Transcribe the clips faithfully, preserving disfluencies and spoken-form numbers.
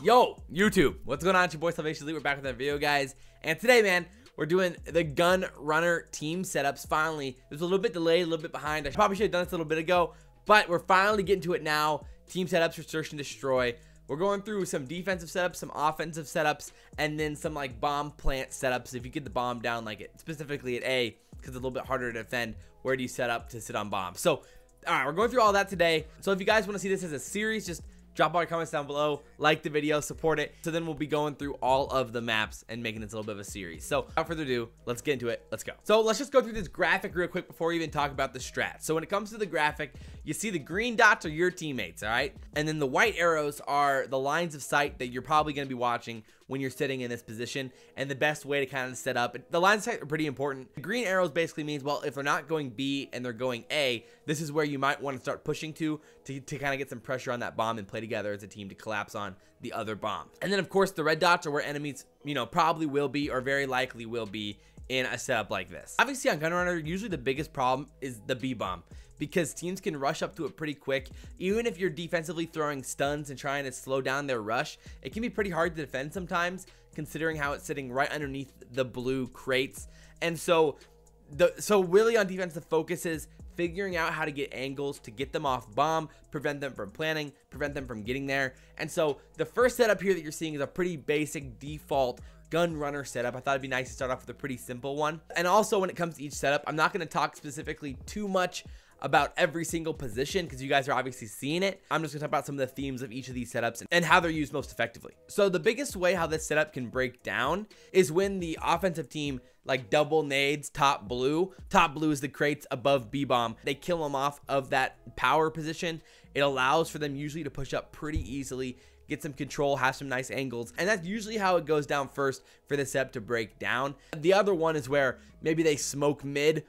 Yo, YouTube, what's going on? It's your boy Salvation Elite. We're back with another video, guys. And today, man, we're doing the Gun Runner team setups. Finally, there's a little bit delayed, a little bit behind. I probably should have done this a little bit ago, but we're finally getting to it now. Team setups for Search and Destroy. We're going through some defensive setups, some offensive setups, and then some like bomb plant setups. If you get the bomb down, like it specifically at A, because it's a little bit harder to defend. Where do you set up to sit on bombs? So, all right, we're going through all that today. So if you guys want to see this as a series, just drop all your comments down below, like the video, support it. So then we'll be going through all of the maps and making this a little bit of a series. So without further ado, let's get into it. Let's go. So let's just go through this graphic real quick before we even talk about the strat. So when it comes to the graphic, you see the green dots are your teammates, all right? And then the white arrows are the lines of sight that you're probably going to be watching when you're sitting in this position and the best way to kind of set up. The lines of sight are pretty important. The green arrows basically means, well, if they're not going B and they're going A, this is where you might want to start pushing to to, to kind of get some pressure on that bomb and play together as a team to collapse on the other bomb. And then of course the red dots are where enemies, you know, probably will be or very likely will be in a setup like this. Obviously on Gun Runner, usually the biggest problem is the B bomb, because teams can rush up to it pretty quick. Even if you're defensively throwing stuns and trying to slow down their rush, it can be pretty hard to defend sometimes, considering how it's sitting right underneath the blue crates. And so the so really on defense, the focus is figuring out how to get angles to get them off bomb, prevent them from planning, prevent them from getting there. And so the first setup here that you're seeing is a pretty basic default Gun Runner setup. I thought it'd be nice to start off with a pretty simple one. And also when it comes to each setup, I'm not going to talk specifically too much about every single position, because you guys are obviously seeing it. I'm just gonna talk about some of the themes of each of these setups and how they're used most effectively. So the biggest way how this setup can break down is when the offensive team like double nades top blue. Top blue is the crates above B-bomb. They kill them off of that power position. It allows for them usually to push up pretty easily, get some control, have some nice angles. And that's usually how it goes down first for the setup to break down. The other one is where maybe they smoke mid.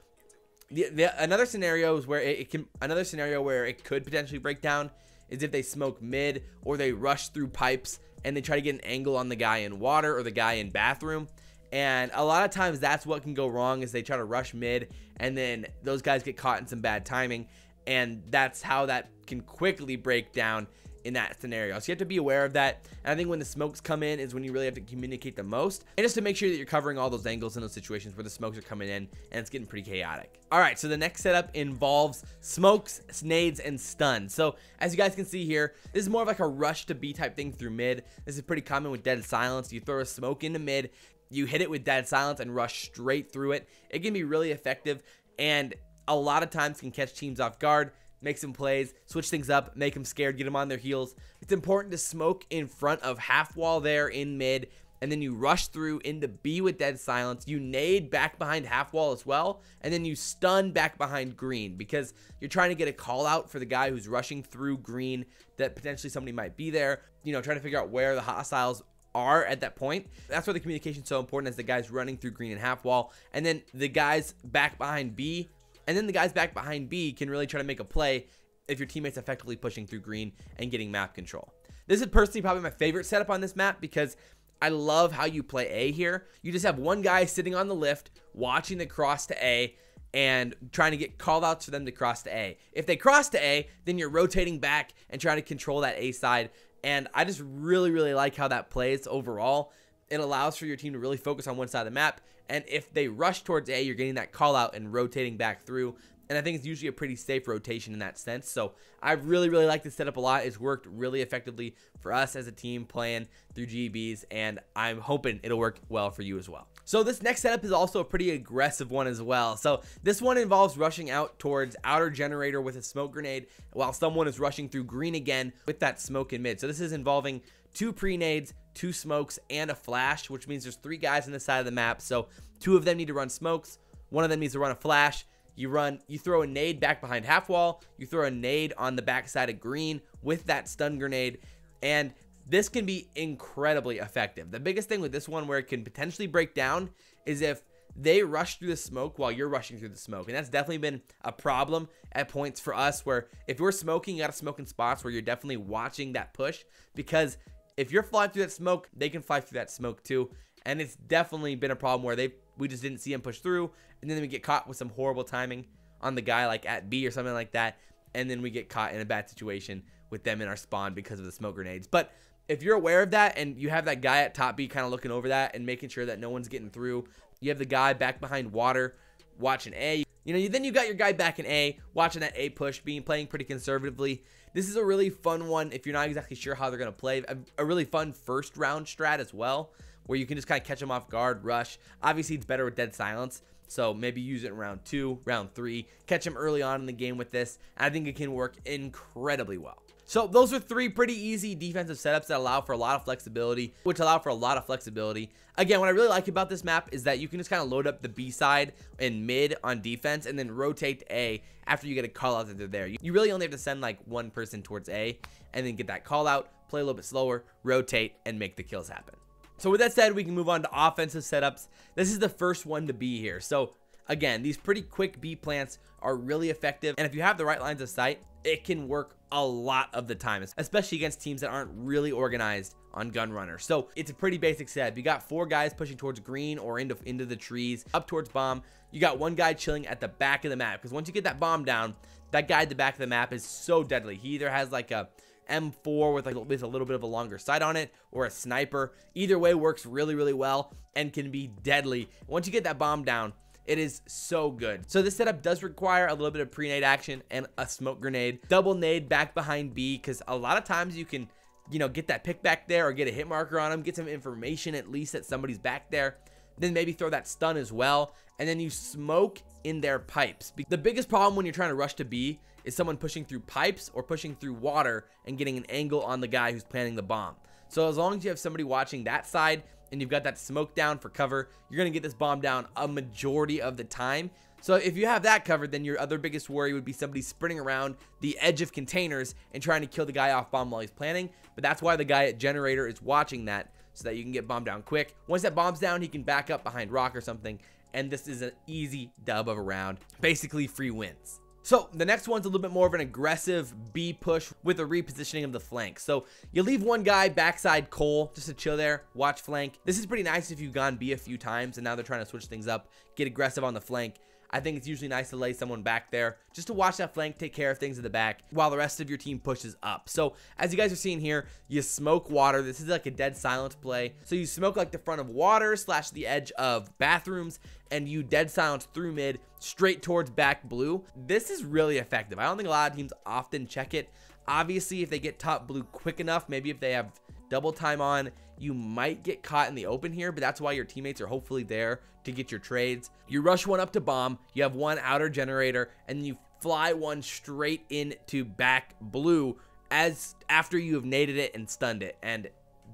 The, the, another scenario is where it, it can. Another scenario where it could potentially break down is if they smoke mid or they rush through pipes and they try to get an angle on the guy in water or the guy in bathroom. And a lot of times that's what can go wrong, is they try to rush mid and then those guys get caught in some bad timing, and that's how that can quickly break down in that scenario. So you have to be aware of that. And I think when the smokes come in is when you really have to communicate the most, and just to make sure that you're covering all those angles in those situations where the smokes are coming in and it's getting pretty chaotic. All right, so the next setup involves smokes, nades, and stuns. So as you guys can see here, this is more of like a rush to B type thing through mid. This is pretty common with Dead Silence. You throw a smoke into mid, you hit it with Dead Silence and rush straight through it. It can be really effective, and a lot of times can catch teams off guard, make some plays, switch things up, make them scared, get them on their heels. It's important to smoke in front of half wall there in mid, and then you rush through into B with Dead Silence. You nade back behind half wall as well, and then you stun back behind green, because you're trying to get a call out for the guy who's rushing through green that potentially somebody might be there, you know, trying to figure out where the hostiles are at that point. That's where the communication is so important, as the guys running through green and half wall, and then the guys back behind B, And then the guys back behind B can really try to make a play if your teammate's effectively pushing through green and getting map control. This is personally probably my favorite setup on this map, because I love how you play A here. You just have one guy sitting on the lift watching the cross to A and trying to get call outs for them to cross to A. If they cross to A, then you're rotating back and trying to control that A side. And I just really, really like how that plays overall. It allows for your team to really focus on one side of the map, and if they rush towards A, you're getting that call out and rotating back through. And I think it's usually a pretty safe rotation in that sense. So I really, really like this setup a lot. It's worked really effectively for us as a team playing through G Bs, and I'm hoping it'll work well for you as well. So this next setup is also a pretty aggressive one as well. So this one involves rushing out towards outer generator with a smoke grenade while someone is rushing through green again with that smoke in mid. So this is involving two pre-nades, two smokes, and a flash, which means there's three guys on the side of the map. So two of them need to run smokes, one of them needs to run a flash. You run, you throw a nade back behind half wall, you throw a nade on the backside of green with that stun grenade, and this can be incredibly effective. The biggest thing with this one where it can potentially break down is if they rush through the smoke while you're rushing through the smoke. And that's definitely been a problem at points for us, where if you're smoking, you gotta smoke in spots where you're definitely watching that push, because if you're flying through that smoke, they can fly through that smoke too. And it's definitely been a problem where they we just didn't see him push through, and then we get caught with some horrible timing on the guy like at B or something like that, and then we get caught in a bad situation with them in our spawn because of the smoke grenades. But if you're aware of that and you have that guy at top B kind of looking over that and making sure that no one's getting through, you have the guy back behind water watching A. You know, you, then you got your guy back in A, watching that A push, being playing pretty conservatively. This is a really fun one if you're not exactly sure how they're going to play. A, a really fun first round strat as well, where you can just kind of catch them off guard, rush. Obviously, it's better with dead silence, so maybe use it in round two, round three. Catch them early on in the game with this. I think it can work incredibly well. So those are three pretty easy defensive setups that allow for a lot of flexibility, which allow for a lot of flexibility. Again, what I really like about this map is that you can just kind of load up the B side and mid on defense and then rotate to A after you get a call out that they're there. You really only have to send like one person towards A and then get that call out, play a little bit slower, rotate, and make the kills happen. So with that said, we can move on to offensive setups. This is the first one to be here. So again, these pretty quick B plants are really effective, and if you have the right lines of sight, it can work a lot of the time, especially against teams that aren't really organized on Gun Runner. So it's a pretty basic setup. You got four guys pushing towards green or into, into the trees, up towards bomb. You got one guy chilling at the back of the map, because once you get that bomb down, that guy at the back of the map is so deadly. He either has like a M four with, like, with a little bit of a longer sight on it, or a sniper. Either way works really, really well and can be deadly. Once you get that bomb down, it is so good. So this setup does require a little bit of pre-nade action and a smoke grenade. Double nade back behind B, because a lot of times you can, you know, get that pick back there or get a hit marker on them, get some information at least that somebody's back there. Then maybe throw that stun as well, and then you smoke in their pipes. The biggest problem when you're trying to rush to B is someone pushing through pipes or pushing through water and getting an angle on the guy who's planting the bomb. So as long as you have somebody watching that side and you've got that smoke down for cover, you're gonna get this bomb down a majority of the time. So if you have that covered, then your other biggest worry would be somebody sprinting around the edge of containers and trying to kill the guy off bomb while he's planting. But that's why the guy at generator is watching that, so that you can get bombed down quick. Once that bomb's down, he can back up behind rock or something, and this is an easy dub of a round. Basically free wins. So the next one's a little bit more of an aggressive B push with a repositioning of the flank. So you leave one guy backside coal just to chill there, watch flank. This is pretty nice if you've gone B a few times and now they're trying to switch things up, get aggressive on the flank. I think it's usually nice to lay someone back there just to watch that flank, take care of things in the back while the rest of your team pushes up. So as you guys are seeing here, you smoke water. This is like a dead silence play. So you smoke like the front of water slash the edge of bathrooms, and you dead silence through mid straight towards back blue. This is really effective. I don't think a lot of teams often check it. Obviously, if they get top blue quick enough, maybe if they have double time on, you might get caught in the open here, but that's why your teammates are hopefully there to get your trades. You rush one up to bomb, you have one outer generator, and you fly one straight into back blue as after you have naded it and stunned it. And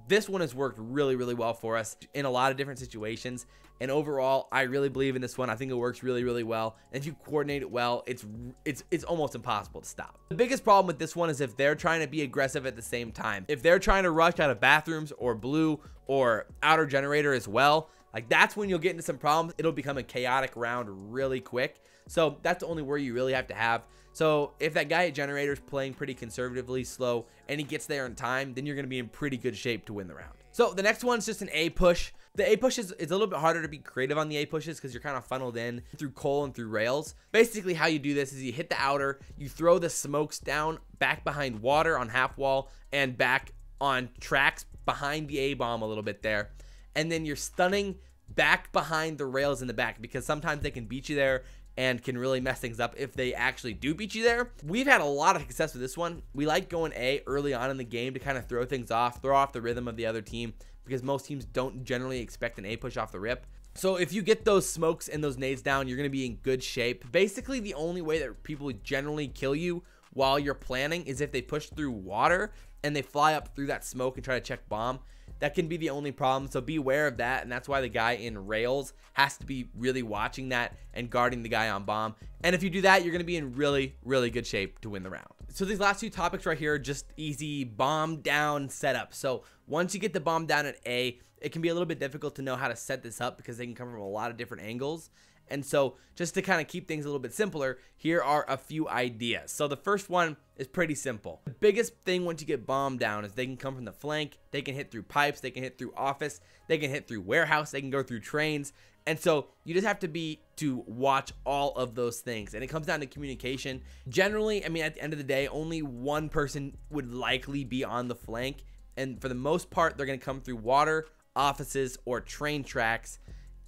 this one has worked really, really well for us in a lot of different situations. And overall, I really believe in this one. I think it works really, really well. And if you coordinate it well, it's it's it's almost impossible to stop. The biggest problem with this one is if they're trying to be aggressive at the same time. If they're trying to rush out of bathrooms or blue or outer generator as well, like, that's when you'll get into some problems. It'll become a chaotic round really quick. So that's the only worry you really have to have. So if that guy at generator is playing pretty conservatively slow and he gets there in time, then you're going to be in pretty good shape to win the round. So the next one's just an A push. The A push is it's a little bit harder to be creative on the A pushes because you're kind of funneled in through coal and through rails. Basically, how you do this is you hit the outer, you throw the smokes down back behind water on half wall and back on tracks behind the A bomb a little bit there. And then you're stunning back behind the rails in the back, because sometimes they can beat you there and can really mess things up if they actually do beat you there. We've had a lot of success with this one. We like going A early on in the game to kind of throw things off, throw off the rhythm of the other team, because most teams don't generally expect an A push off the rip. So if you get those smokes and those nades down, you're gonna be in good shape. Basically, the only way that people generally kill you while you're planning is if they push through water and they fly up through that smoke and try to check bomb. That can be the only problem, so be aware of that, and that's why the guy in rails has to be really watching that and guarding the guy on bomb. And if you do that, you're going to be in really, really good shape to win the round. So these last two topics right here are just easy bomb down setup. So once you get the bomb down at A, it can be a little bit difficult to know how to set this up because they can come from a lot of different angles. And so just to kind of keep things a little bit simpler, here are a few ideas. So the first one is pretty simple. The biggest thing once you get bombed down is they can come from the flank, they can hit through pipes, they can hit through office, they can hit through warehouse, they can go through trains. And so you just have to be to watch all of those things. And it comes down to communication. Generally, I mean, at the end of the day, only one person would likely be on the flank and for the most part, they're going to come through water, offices, or train tracks,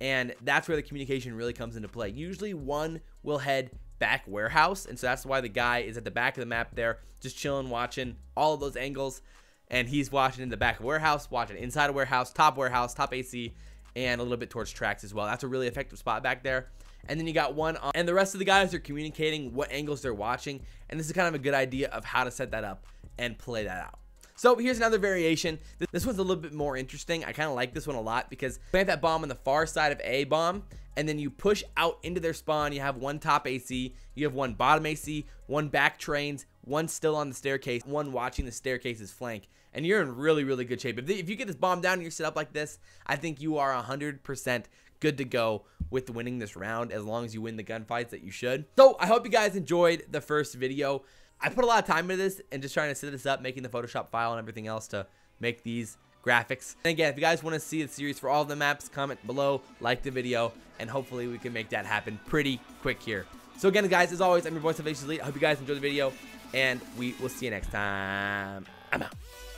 and that's where the communication really comes into play. Usually one will head back warehouse, and so that's why the guy is at the back of the map there, just chilling, watching all of those angles, and he's watching in the back of warehouse, watching inside a warehouse, top warehouse, top A C, and a little bit towards tracks as well. That's a really effective spot back there. And then you got one on, and the rest of the guys are communicating what angles they're watching, and this is kind of a good idea of how to set that up and play that out. So here's another variation. This one's a little bit more interesting. I kind of like this one a lot because plant that bomb on the far side of A bomb, and then you push out into their spawn. You have one top A C, you have one bottom A C, one back trains, one still on the staircase, one watching the staircase's flank, and you're in really, really good shape. If, the, if you get this bomb down and you're set up like this, I think you are one hundred percent good to go with winning this round, as long as you win the gunfights that you should. So I hope you guys enjoyed the first video. I put a lot of time into this and just trying to set this up, making the Photoshop file and everything else to make these graphics. And again, if you guys want to see a series for all the maps, comment below, like the video, and hopefully we can make that happen pretty quick here. So again, guys, as always, I'm your boy Salvation Elite. I hope you guys enjoyed the video, and we will see you next time. I'm out.